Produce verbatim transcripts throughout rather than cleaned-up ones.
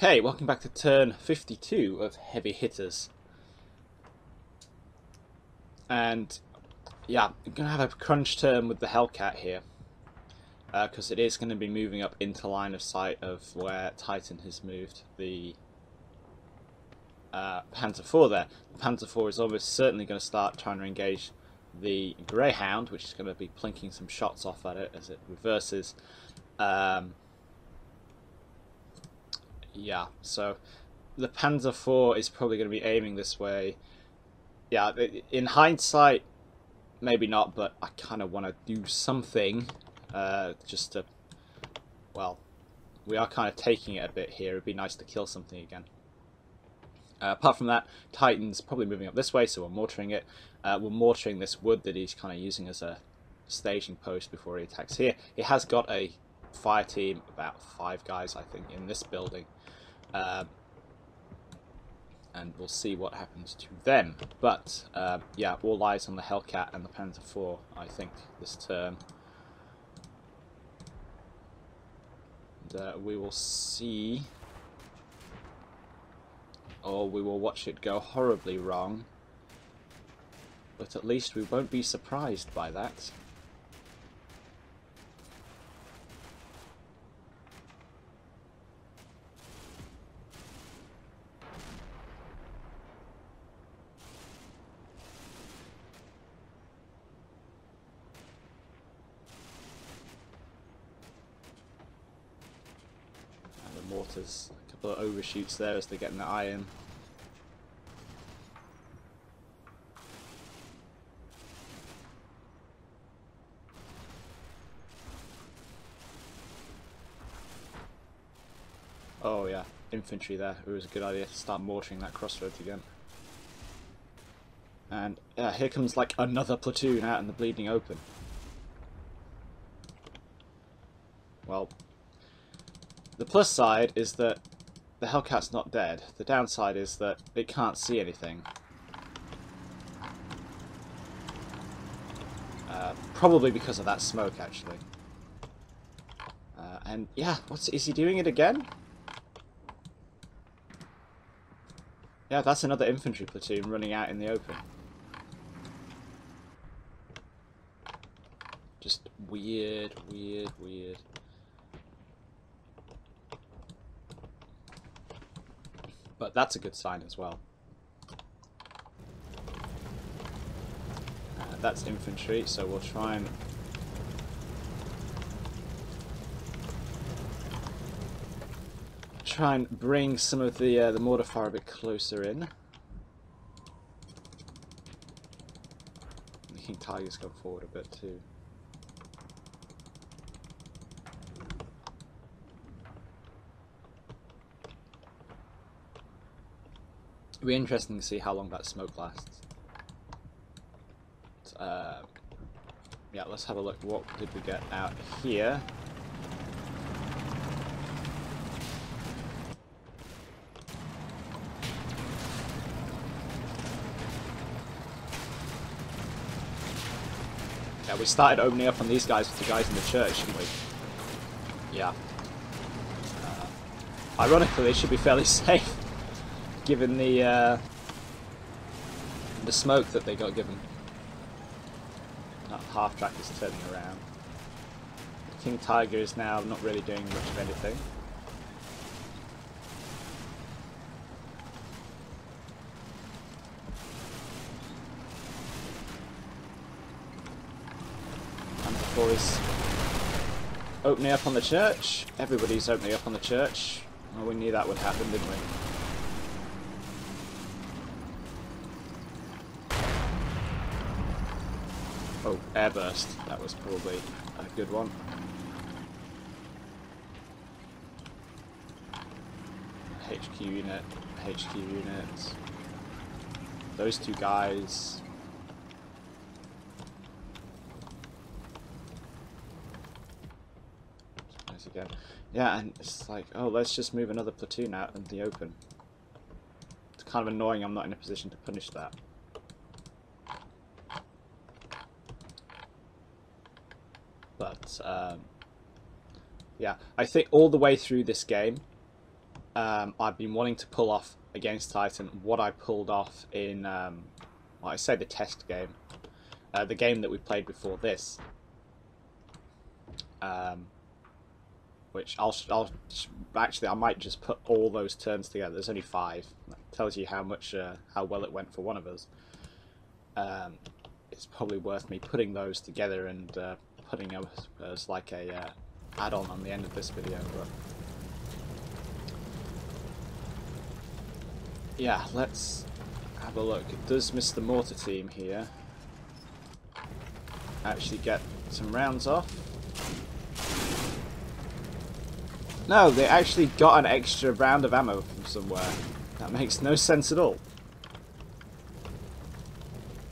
Okay, welcome back to turn fifty-two of Heavy Hitters. And, yeah, I'm going to have a crunch turn with the Hellcat here. Because uh, it is going to be moving up into line of sight of where Titan has moved the uh, Panther four there. The Panther four is almost certainly going to start trying to engage the Greyhound, which is going to be plinking some shots off at it as it reverses. Um... Yeah, so the Panzer four is probably going to be aiming this way. Yeah, in hindsight, maybe not, but I kind of want to do something uh, just to, well, we are kind of taking it a bit here. It'd be nice to kill something again. Uh, apart from that, Titan's probably moving up this way, so we're mortaring it. Uh, we're mortaring this wood that he's kind of using as a staging post before he attacks here. He has got a fire team, about five guys, I think, in this building. Um, and we'll see what happens to them. But, um, yeah, all eyes on the Hellcat and the Panther four, I think, this turn. And, uh, we will see, or we will watch it go horribly wrong. But at least we won't be surprised by that. Mortars, a couple of overshoots there as they're getting the iron. Oh yeah, infantry there. It was a good idea to start mortaring that crossroads again. And yeah, here comes like another platoon out in the bleeding open. Well, the plus side is that the Hellcat's not dead. The downside is that it can't see anything. Uh, probably because of that smoke, actually. Uh, and yeah, what's is he doing it again? Yeah, that's another infantry platoon running out in the open. Just weird, weird, weird. But that's a good sign as well. Uh, that's infantry, so we'll try and try and bring some of the uh, the mortar fire a bit closer in. The King Tiger's gone forward a bit too. It'll be interesting to see how long that smoke lasts. Uh, yeah, let's have a look. What did we get out here? Yeah, we started opening up on these guys with the guys in the church, didn't we? Yeah. Uh, ironically, they should be fairly safe. Given the uh, the smoke that they got given. That half track is turning around. The King Tiger is now not really doing much of anything. And the four is opening up on the church. Everybody's opening up on the church. Well, we knew that would happen, didn't we? Oh, airburst. That was probably a good one. H Q unit, H Q units. Those two guys. Nice again. Yeah, and it's like, oh, let's just move another platoon out in the open. It's kind of annoying I'm not in a position to punish that. But, um, yeah, I think all the way through this game, um, I've been wanting to pull off against Titan what I pulled off in, um, well, I say the test game, uh, the game that we played before this, um, which I'll, I'll actually I might just put all those turns together. There's only five. That tells you how much uh, how well it went for one of us. Um, it's probably worth me putting those together and uh, putting them as like a uh, add-on on the end of this video. But yeah, let's have a look. Does Mister Mortar Team here actually get some rounds off? No, they actually got an extra round of ammo from somewhere. That makes no sense at all.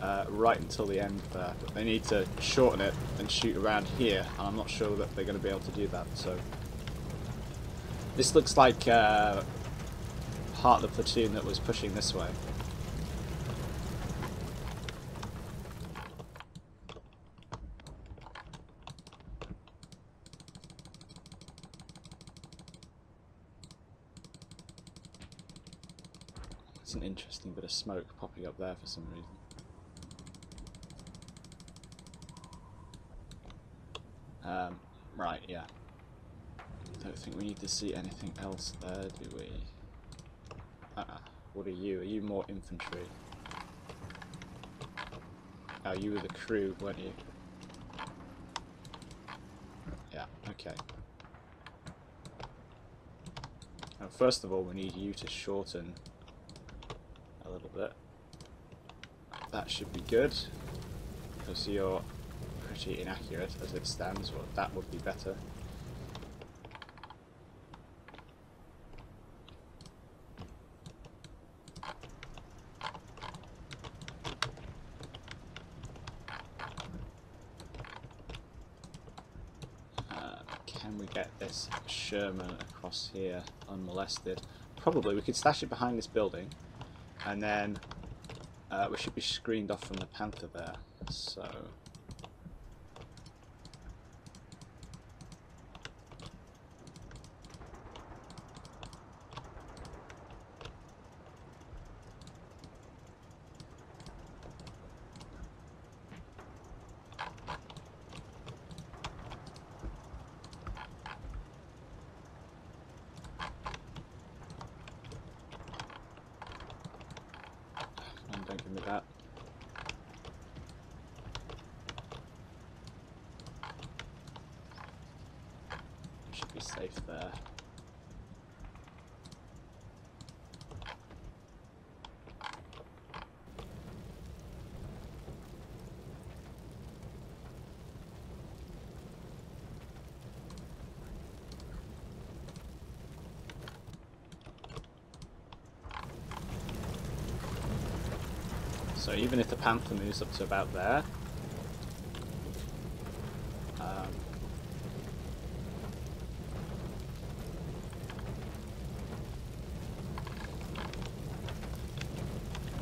Uh, right until the end there, but they need to shorten it and shoot around here, and I'm not sure that they're going to be able to do that. So this looks like uh, part of the platoon that was pushing this way. It's an interesting bit of smoke popping up there for some reason. Um, right, yeah. Don't think we need to see anything else there, do we? Uh-uh. What are you? Are you more infantry? Oh, you were the crew, weren't you? Yeah, okay. Now, first of all, we need you to shorten a little bit. That should be good, because you're pretty inaccurate as it stands. Well, that would be better. Uh, can we get this Sherman across here unmolested? Probably. We could stash it behind this building, and then uh, we should be screened off from the Panther there. So that. Should be safe there. So even if the Panther moves up to about there, um,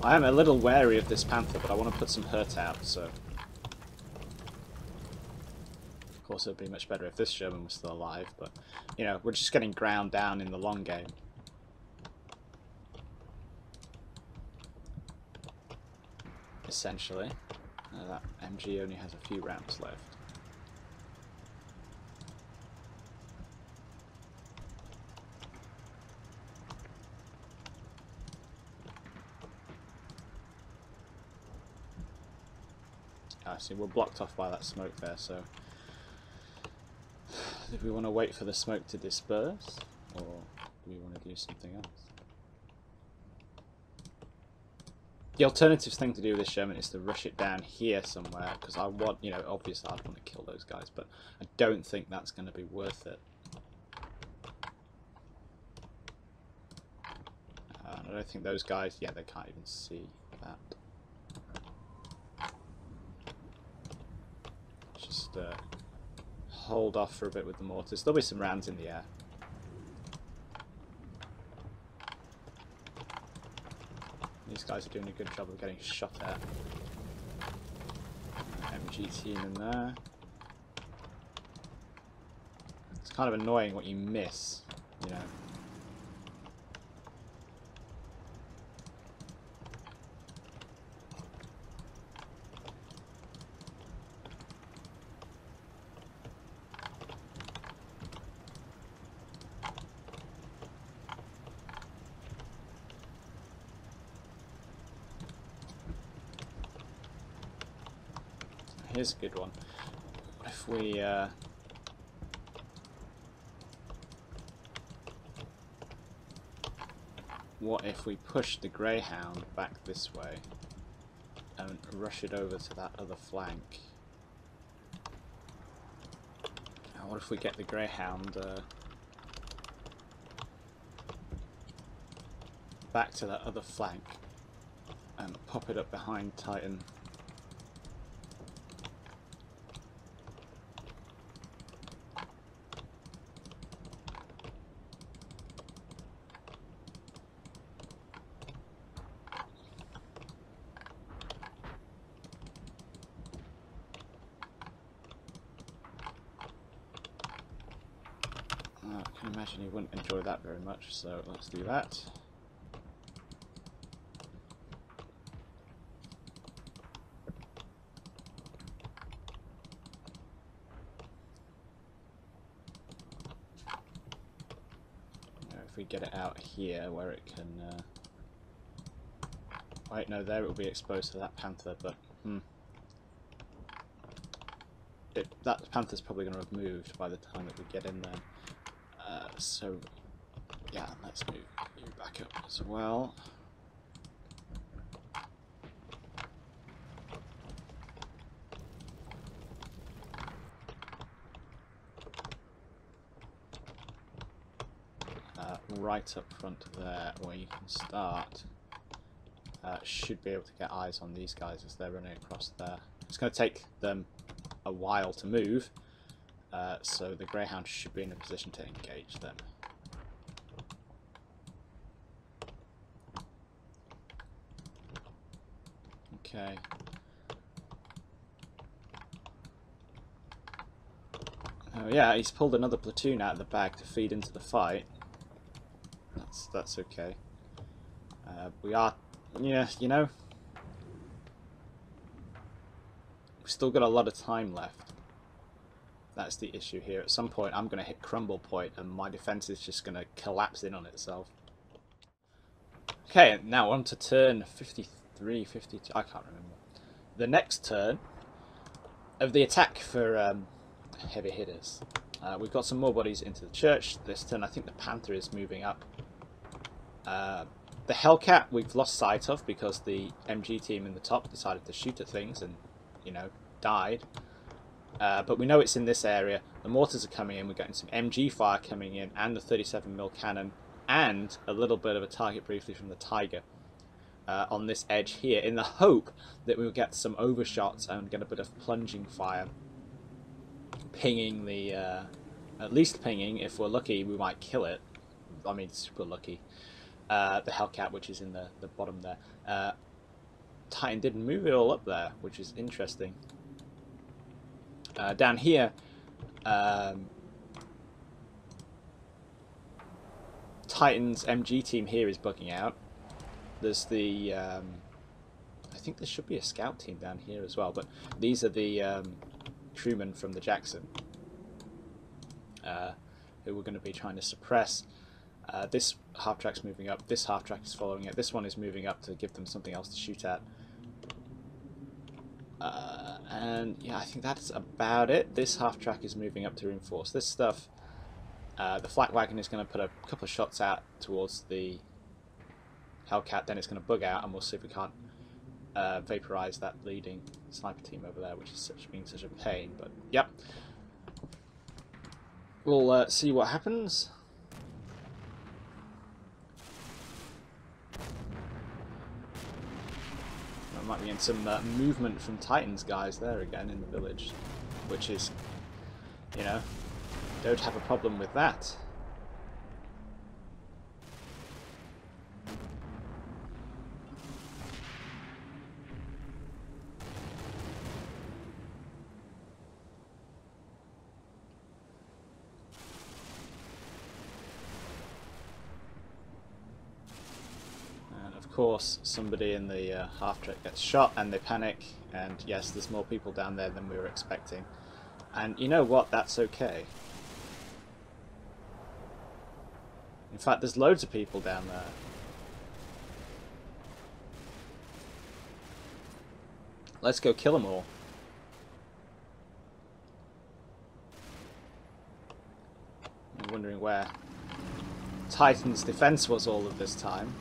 I am a little wary of this Panther, but I want to put some hurt out. So, of course, it would be much better if this Sherman was still alive. But you know, we're just getting ground down in the long game. Essentially, uh, that M G only has a few rounds left. I see we're blocked off by that smoke there, so do we want to wait for the smoke to disperse, or do we want to do something else? The alternative thing to do with this Sherman is to rush it down here somewhere, because I want, you know, obviously I'd want to kill those guys, but I don't think that's going to be worth it. Uh, I don't think those guys, yeah, they can't even see that. Just uh, hold off for a bit with the mortars. There'll be some rounds in the air. These guys are doing a good job of getting shot at. M G team in there. It's kind of annoying what you miss, you know. here's a good one. What if we uh, what if we push the Greyhound back this way and rush it over to that other flank? And what if we get the Greyhound uh, back to that other flank and pop it up behind Titan? Imagine he wouldn't enjoy that very much, so let's do that. Now if we get it out here where it can... Uh... Wait, no, there it will be exposed to that Panther, but... Hmm. It, that Panther's probably going to have moved by the time that we get in there. Uh, so, yeah, let's move you back up as well. Uh, right up front there, where you can start. Uh, should be able to get eyes on these guys as they're running across there. It's going to take them a while to move. Uh, so the Greyhound should be in a position to engage them. Okay. Oh yeah, he's pulled another platoon out of the bag to feed into the fight. That's that's okay. Uh, we are, yeah, you know, we've still got a lot of time left. That's the issue here. At some point I'm going to hit crumble point and my defense is just going to collapse in on itself. Okay, now on to turn fifty-three, fifty-two, I can't remember. The next turn of the attack for um, Heavy Hitters. Uh, we've got some more bodies into the church. This turn I think the Panther is moving up. Uh, the Hellcat we've lost sight of because the M G team in the top decided to shoot at things and, you know, died. Uh, but we know it's in this area. The mortars are coming in, we're getting some M G fire coming in, and the thirty-seven millimeter cannon, and a little bit of a target briefly from the Tiger uh, on this edge here, in the hope that we'll get some overshots and get a bit of plunging fire, pinging the, uh, at least pinging, if we're lucky we might kill it, I mean super lucky, uh, the Hellcat which is in the, the bottom there. Uh, Titan did move it all up there, which is interesting. Uh, down here, um, Titan's M G team here is bugging out. There's the, um, I think there should be a scout team down here as well, but these are the um, crewmen from the Jackson, uh, who we're going to be trying to suppress. Uh, this half-track's moving up, this half-track is following it, this one is moving up to give them something else to shoot at. Uh, And yeah, I think that's about it. This half track is moving up to reinforce this stuff. Uh, the flak wagon is going to put a couple of shots out towards the Hellcat, then it's going to bug out, and we'll see if we can't uh, vaporize that leading sniper team over there, which is such, being such a pain. But yep, we'll uh, see what happens. Might be in some uh, movement from Titan's guys there again in the village, which is, you know, don't have a problem with that. Of course, somebody in the uh, half-track gets shot and they panic, and yes, there's more people down there than we were expecting, and you know what, that's okay. In fact, there's loads of people down there. Let's go kill them all. wondering where Titan's defense was all of this time.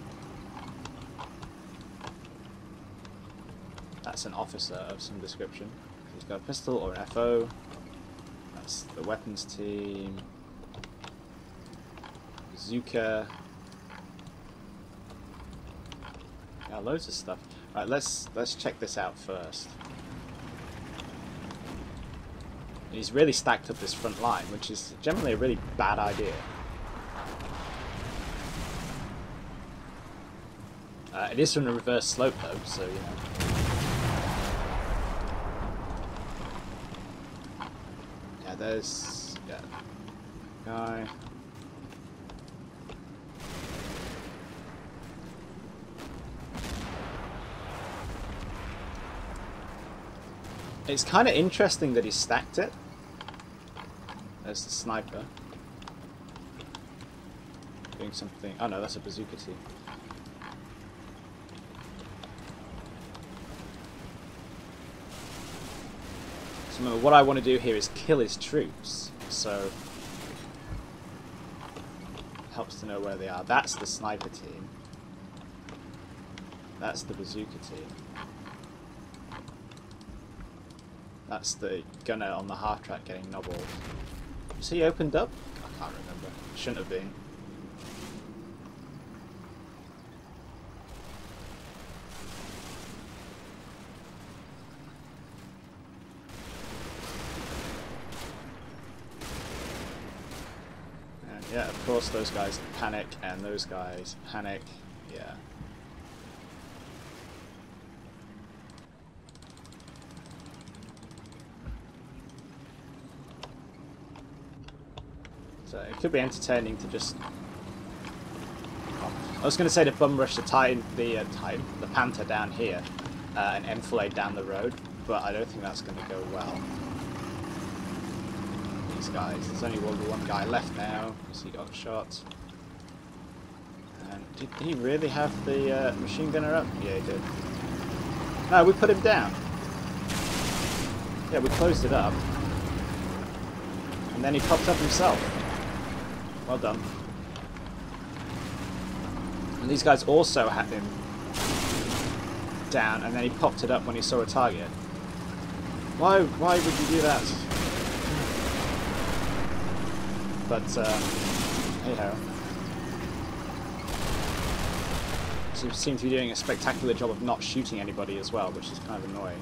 That's an officer of some description. He's got a pistol or an F O. That's the weapons team. Bazooka. Yeah, loads of stuff. Right, let's let's check this out first. He's really stacked up this front line, which is generally a really bad idea. Uh, it is from the reverse slope though, so you know. Yeah, there's yeah guy. It's kind of interesting that he stacked it. There's the sniper. Doing something. Oh no, that's a bazooka team. So remember, what I want to do here is kill his troops. So it helps to know where they are. That's the sniper team. That's the bazooka team. That's the gunner on the half track getting knobbled. Was he opened up? I can't remember. Shouldn't have been. And yeah, of course those guys panic and those guys panic. Yeah. So it could be entertaining to just. Oh, I was going to say to bum rush the Titan, the uh, Titan, the Panther down here, uh, and enfilade down the road, but I don't think that's going to go well. These guys. There's only one, one guy left now because he got shot. And did he really have the uh, machine gunner up? Yeah, he did. No, we put him down. Yeah, we closed it up, and then he popped up himself. Well done. And these guys also had him down, and then he popped it up when he saw a target. Why? Why would you do that? But uh, anyhow, so he seemed to be doing a spectacular job of not shooting anybody as well, which is kind of annoying.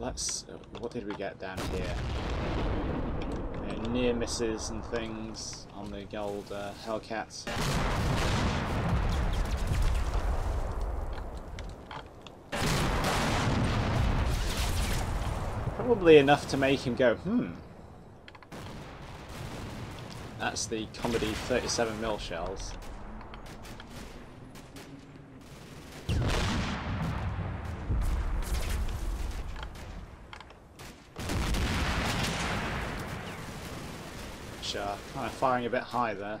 Let's, what did we get down here? You know, near misses and things on the old uh, Hellcat. Probably enough to make him go, hmm. That's the comedy thirty-seven millimeter shells. Kind of firing a bit high there. And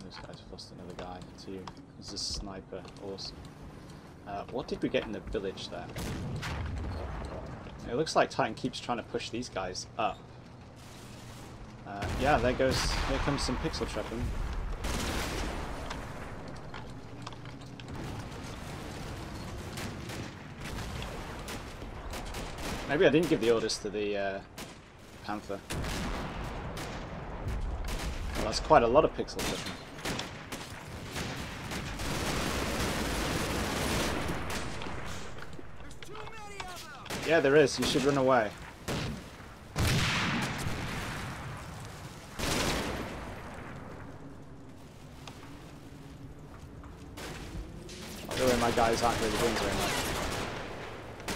those guys have lost another guy too. There's a sniper, awesome. Uh, what did we get in the village there? It looks like Titan keeps trying to push these guys up. Uh, yeah, there goes, here comes some pixel trapping. Maybe I didn't give the orders to the uh, Panther. Well, that's quite a lot of pixel trapping. Yeah, there is. You should run away. Guys aren't really doing very much.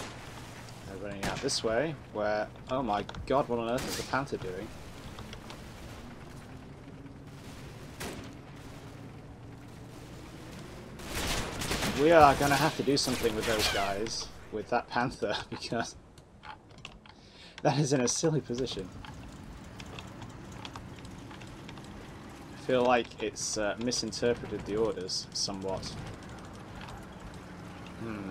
They're running out this way, where, oh my god, what on earth is the Panther doing? we are going to have to do something with those guys, with that Panther, because that is in a silly position. I feel like it's uh, misinterpreted the orders somewhat. Hmm.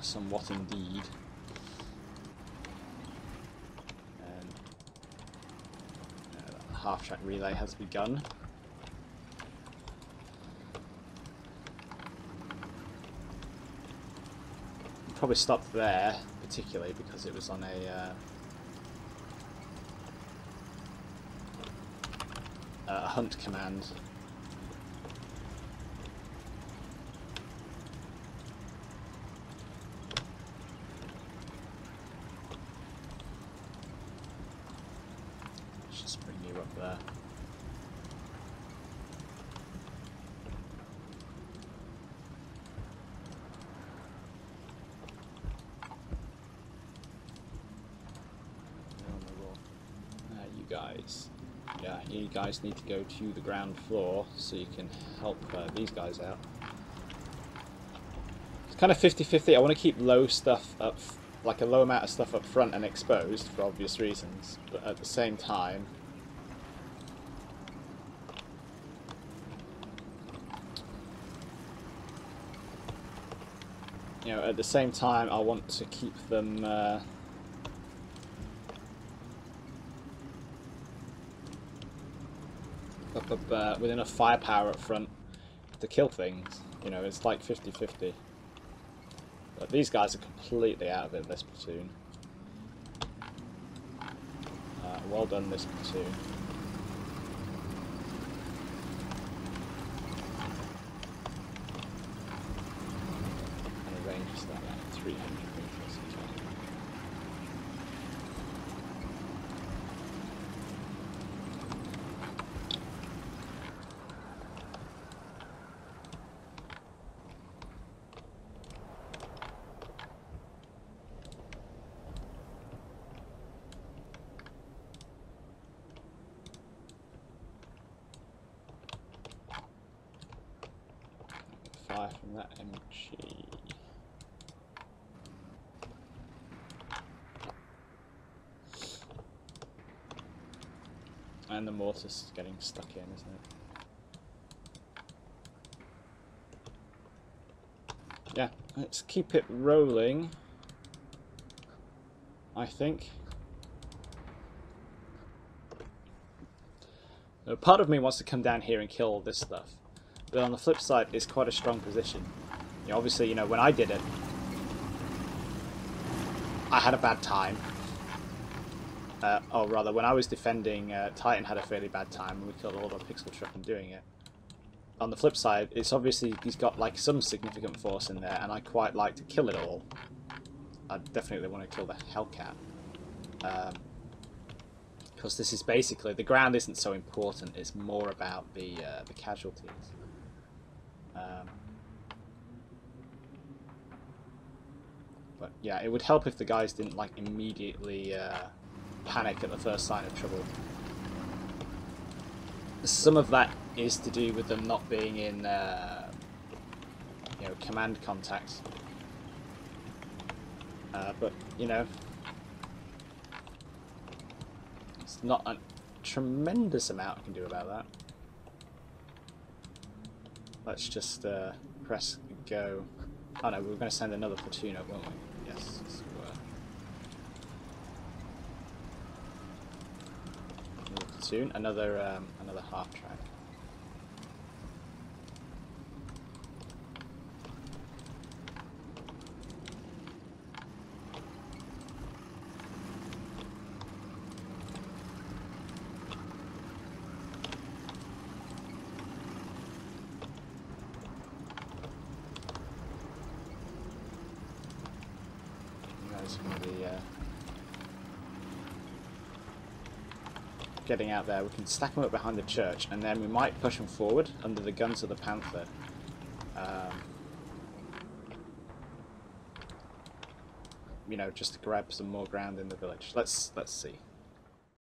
Somewhat indeed. And, uh, that half-track relay has begun. I'll probably stop there, particularly because it was on a uh, a hunt command. Yeah, you guys need to go to the ground floor so you can help uh, these guys out. It's kind of fifty fifty. I want to keep low stuff up, like a low amount of stuff up front and exposed for obvious reasons, but at the same time you know at the same time I want to keep them uh, Up, up, uh, with enough firepower up front to kill things. You know, it's like fifty fifty. But these guys are completely out of it, this platoon. Uh, well done, this platoon. And the range is that at three hundred meters. From that M G. And the mortar's getting stuck in, isn't it? Yeah, let's keep it rolling, I think. Now, part of me wants to come down here and kill all this stuff. But on the flip side, it's quite a strong position. You know, obviously, you know, when I did it, I had a bad time. Uh, or rather, when I was defending, uh, Titan had a fairly bad time, and we killed all of our pixel truck in doing it. On the flip side, it's obviously he's got like some significant force in there, and I quite like to kill it all. I definitely want to kill the Hellcat. Um, because this is basically, the ground isn't so important, it's more about the, uh, the casualties. Um, but yeah, it would help if the guys didn't like immediately uh, panic at the first sign of trouble. Some of that is to do with them not being in uh, you know, command contacts. Uh, but you know, it's not a tremendous amount I can do about that. Let's just uh, press go. Oh no, we were going to send another platoon up, weren't we? Yes, so, uh, another platoon, another um, another half track. Getting out there, we can stack them up behind the church, and then we might push them forward under the guns of the Panther. Um, you know, just to grab some more ground in the village. Let's let's see.